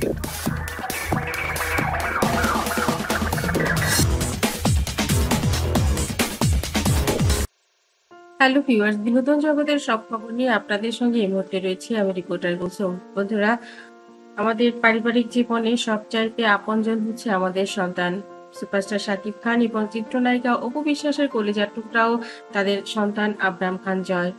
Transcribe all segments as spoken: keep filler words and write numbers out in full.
Hello viewers, বিনোদন জগতের সব খবর নিয়ে আপনাদের সঙ্গে এই মুহূর্তে রয়েছে আমি রিপোর্টার কুসুম। বন্ধুরা, আমাদের পারিবারিক জীবনে সবচাইতে আপনজন হচ্ছে আমাদের সন্তান। সুপারস্টার শাকিব খান এবং চিত্রনায়িকা অপু বিশ্বাসের কলিজার টুকরাও তাদের সন্তান আবরাম খান জয়।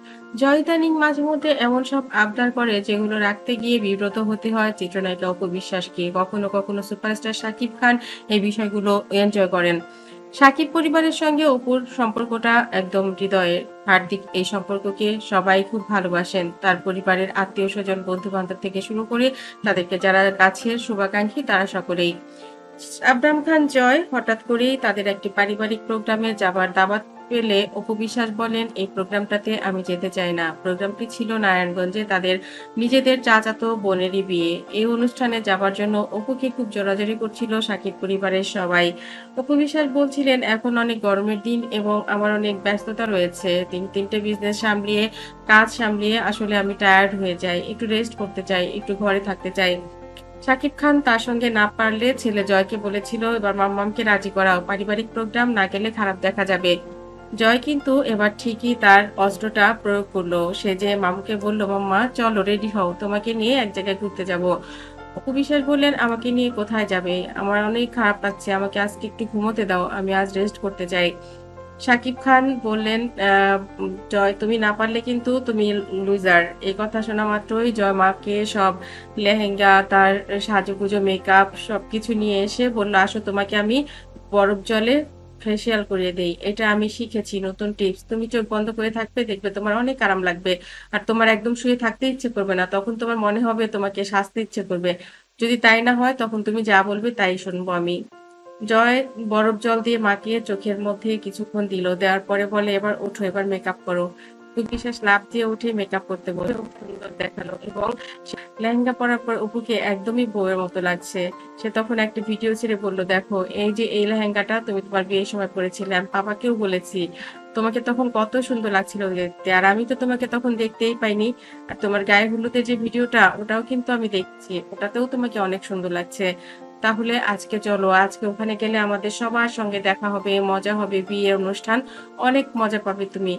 জয় ইদানিং মাঝে মধ্যে এমন সব আবদার করে যেগুলো রাখতে গিয়ে বিব্রত হতে হয় চিত্রনায়িকা অপু বিশ্বাসকে। কখনো কখনো সুপারস্টার শাকিব খান এই বিষয়গুলো এনজয় করেন। শাকিব পরিবারের সঙ্গে অপুর সম্পর্কটা একদম হৃদয়ের হার্দিক। এই সম্পর্ককে সবাই খুব ভালোবাসেন, তার পরিবারের আত্মীয় স্বজন, বন্ধু বান্ধব থেকে শুরু করে তাদেরকে যারা কাছের শুভাকাঙ্ক্ষী তারা সকলেই। আবরাম খান জয় হঠাৎ করেই তাদের একটি পারিবারিক প্রোগ্রামে যাবার দাওয়াত পেলে অপু বিশ্বাস বলেন, এই প্রোগ্রামটাতে আমি যেতে চাই না। প্রোগ্রামটি ছিল নারায়ণগঞ্জে তাদের নিজেদের চাচাতো বোনেরই বিয়ে। এই অনুষ্ঠানে যাবার জন্য অপুকে খুব জোরাজোরি করছিল শাকিব পরিবারের সবাই। অপু বিশ্বাস বলছিলেন, এখন অনেক গরমের দিন এবং আমার অনেক ব্যস্ততা রয়েছে। তিন তিনটে বিজনেস সামলিয়ে, কাজ সামলিয়ে আসলে আমি টায়ার্ড হয়ে যাই, একটু রেস্ট করতে চাই, একটু ঘরে থাকতে চাই। শাকিব খান তার সঙ্গে না পারলে ছেলে জয়কে বলেছিল, এবার মাম্মামকে রাজি করাও, পারিবারিক প্রোগ্রাম না গেলে খারাপ দেখা যাবে। জয় কিন্তু এবার ঠিকই তার অস্ত্রটা প্রয়োগ করলো। সে যে মামুকে বলল, মাম্মা চলো রেডি হও, তোমাকে নিয়ে এক জায়গায় ঘুরতে যাবো। অপু বিশ্বাস বললেন, আমাকে নিয়ে কোথায় যাবে? আমার অনেক খারাপ লাগছে, আমাকে আজকে একটু ঘুমোতে দাও, আমি আজ রেস্ট করতে চাই। শাকিব খান বললেন, জয় তুমি না পারলে কিন্তু তুমি লুজার। এই কথা শোনা মাত্রই জয় মাকে সব লেহেঙ্গা, তার সাজুগুজো, মেকআপ সবকিছু নিয়ে এসে বললো, আসো তোমাকে আমি বরফ জলে ফেসিয়াল করিয়ে দেই, এটা আমি শিখেছি নতুন টিপস। তুমি চোখ বন্ধ করে থাকবে, দেখবে তোমার অনেক আরাম লাগবে, আর তোমার একদম শুয়ে থাকতে ইচ্ছে করবে না, তখন তোমার মনে হবে তোমাকে শাস্তি ইচ্ছে করবে। যদি তাই না হয় তখন তুমি যা বলবে তাই শুনবো আমি। জয় বরফ জল দিয়ে মাখিয়ে চোখের মধ্যে কিছুক্ষণ দিল, দেওয়ার পরে বলে, এবার ওঠো, এবার মেকআপ করো। অপু বিশ্বাস লাভ দিয়ে উঠে মেকআপ করতে বলে, সুন্দর দেখালো এবং লেহেঙ্গা পরার পর অপুকে একদমই বউয়ের মতো লাগছে। সে তখন একটা ভিডিও ছেড়ে বললো, দেখো এই যে এই লেহেঙ্গাটা তুমি তোমার বিয়ের সময় পরেছিলাম, পাপাকেও বলেছি, তোমাকে তখন কত সুন্দর লাগছিল দেখতে, আর আমি তো তোমাকে তখন দেখতেই পাইনি। আর তোমার গায়ে হলুদের যে ভিডিওটা, ওটাও কিন্তু আমি দেখছি, ওটাতেও তোমাকে অনেক সুন্দর লাগছে। তাহলে আজকে চলো, আজকে ওখানে গেলে আমাদের সবার সঙ্গে দেখা হবে, মজা হবে, বিয়ের অনুষ্ঠান, অনেক মজা পাবে তুমি।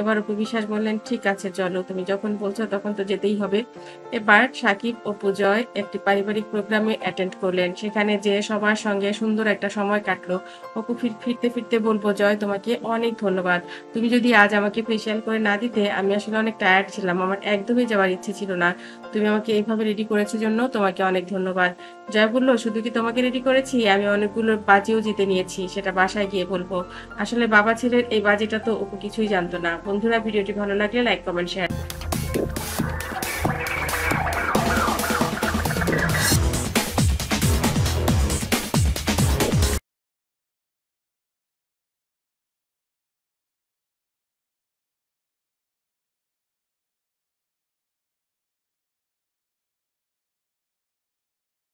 এবার অপু বিশ্বাস বললেন, ঠিক আছে চলো, তুমি যখন বলছো তখন তো যেতেই হবে। এবার শাকিব অপু জয় একটি পারিবারিক প্রোগ্রামে অ্যাটেন্ড করলেন। সেখানে যে সবার সঙ্গে সুন্দর একটা সময় কাটলো। অপু ফিরতে ফিরতে বলবো, জয় তোমাকে অনেক ধন্যবাদ, তুমি যদি আজ আমাকে ফেসিয়াল করে না দিতে, আমি আসলে অনেক টায়ার্ড ছিলাম, আমার একদমই যাওয়ার ইচ্ছে ছিল না, তুমি আমাকে এইভাবে রেডি করেছো জন্য তোমাকে অনেক ধন্যবাদ। জয় বললো, শুধু কি তোমাকে রেডি করেছি, আমি অনেকগুলো বাজিও জিতে নিয়েছি, সেটা বাসায় গিয়ে বলবো। আসলে বাবা ছেলের এই বাজিটা তো অপু কিছুই জানতো না। বন্ধুরা, ভিডিওটি ভালো লাগলে লাইক, কমেন্ট, শেয়ার।